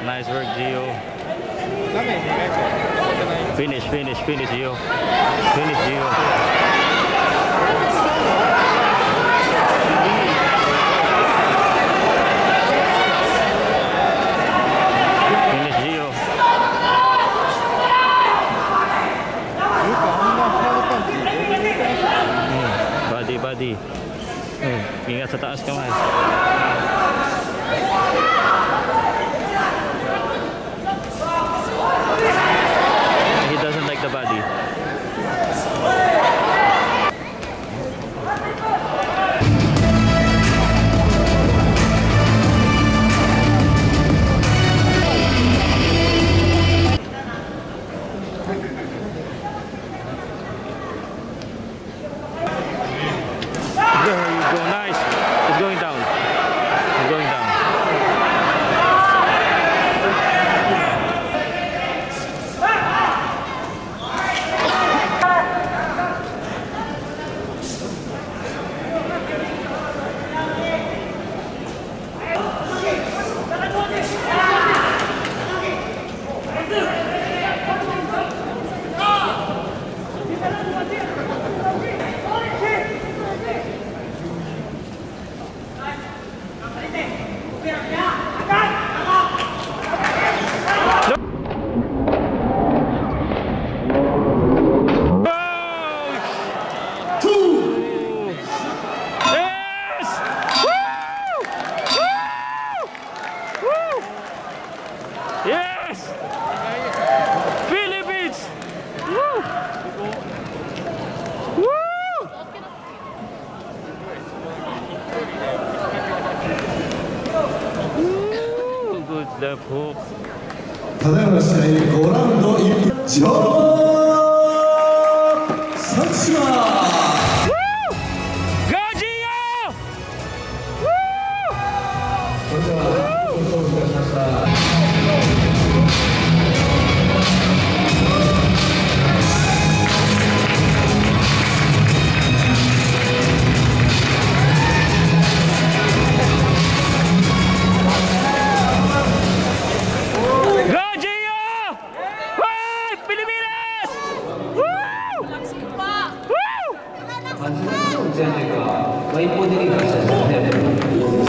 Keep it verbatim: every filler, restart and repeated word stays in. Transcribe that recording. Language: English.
Nice work, Gio. Finish, finish, finish, Gio. Finish, Gio. Finish, Gio. Mm. Body, body. Mm. Ingat sa taas kamay. The body. Left hook. Vai poder ir para